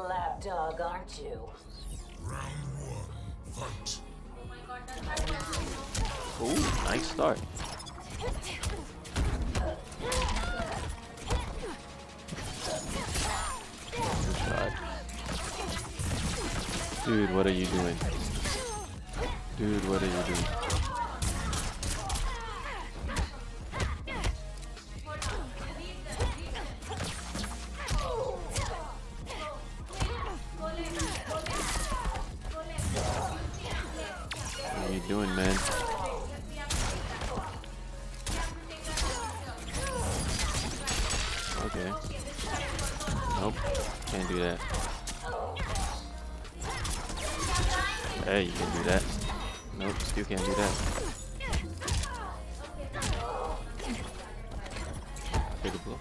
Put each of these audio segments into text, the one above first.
little lapdog, aren't you? Round 1, fight. Oh, nice start. Dude, what are you doing? Dude, what are you doing? What are you doing, man? Okay. Nope, can't do that. Hey, you can do that. Nope, still can't do that. Take a blow.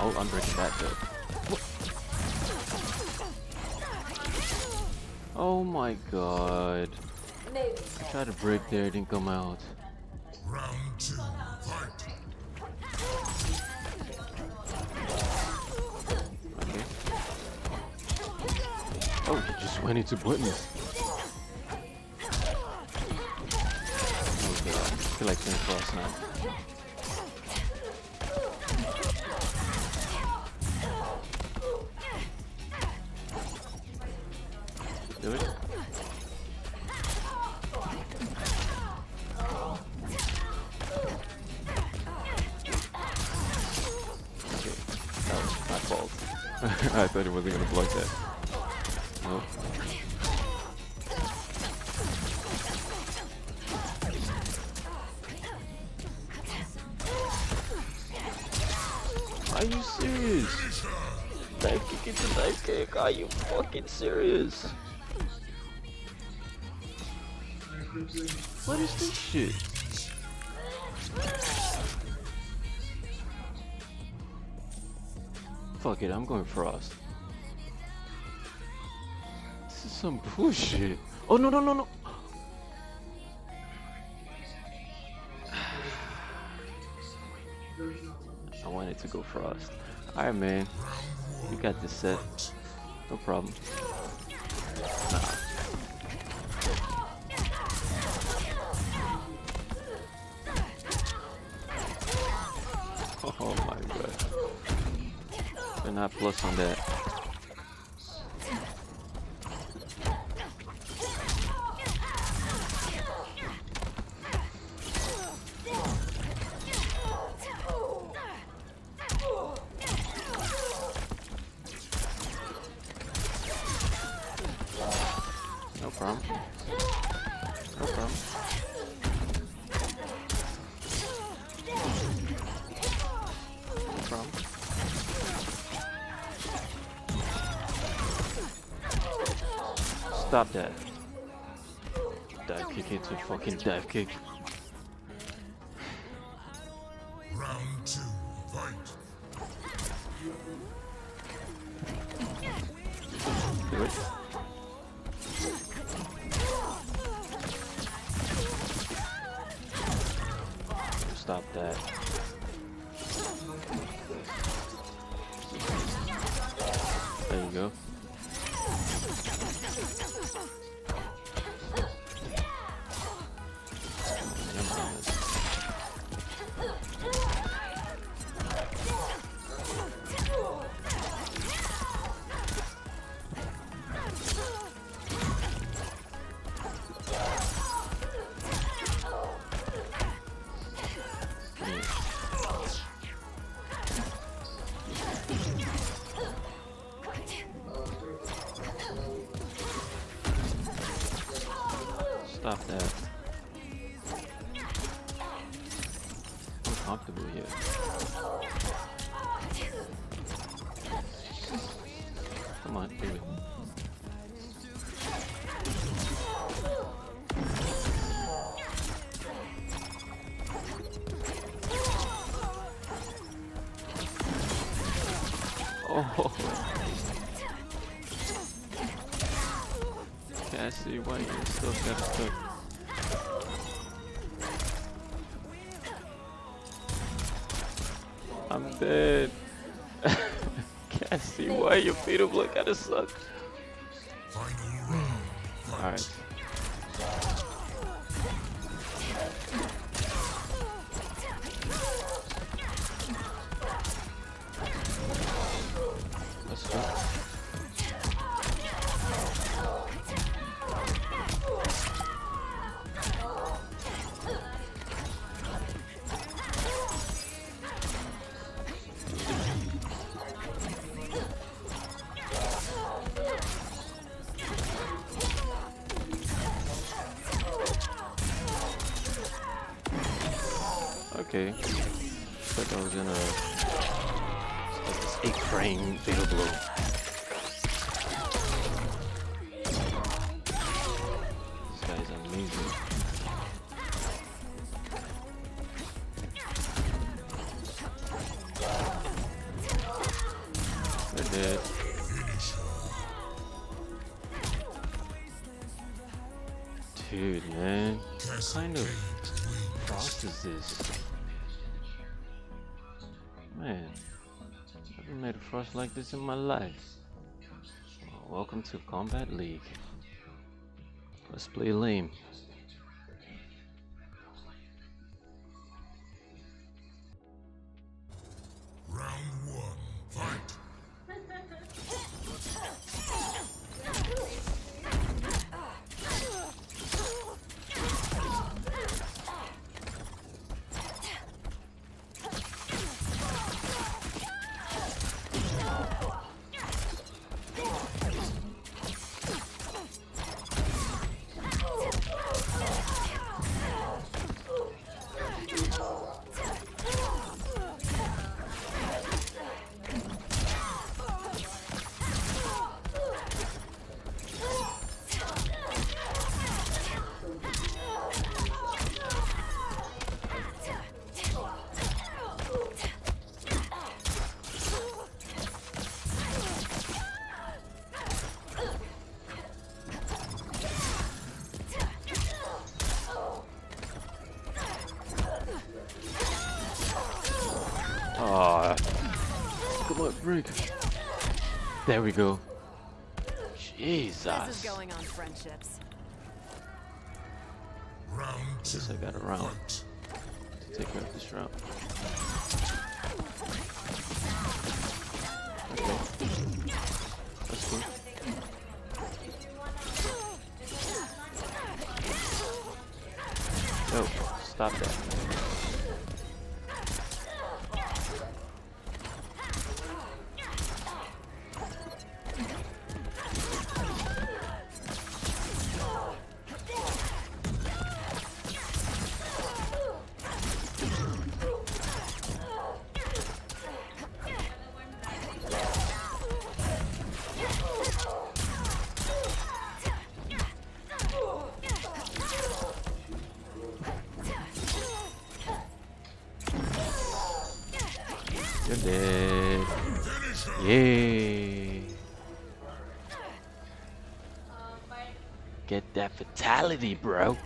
I'll unbreak that though. Oh my god. I tried to break there, it didn't come out. Round 2, fight. Oh, you just went into buttons. Oh god, I feel like playing Frost now. Do it. Okay, that was my fault. I thought it wasn't gonna block that. Nope. Are you serious? Dive kick into dive kick. Are you fucking serious? What is this shit? Fuck it, I'm going Frost. Some bullshit. Oh no no no no. I wanted to go Frost. Alright man, you got this set. No problem. Nah. Oh my god. They're not plus on that. No problem. No problem. Stop that. Dive kick into fucking dive kick. Round 2, fight. Do it. Stop that. There you go. Stop that. I'm comfortable here. Come on, do it. Oh. I see why you still got stuck. I'm dead. I see why your fatal blow gotta suck. Alright. Let's go. Okay, I thought I was gonna stop this 8-frame fatal blow. This guy is amazing. We're dead. Dude, man, what kind of Frost is this? Man, I haven't made a Frost like this in my life. Well, welcome to Combat League. Let's play lame. Round 1, fight! Come on, break. There we go. Jesus. This is going on friendships. Round 2. I got a round to take care of this round. Okay. Let's go. Oh, stop that. You're dead. Yay. Get that fatality, bro.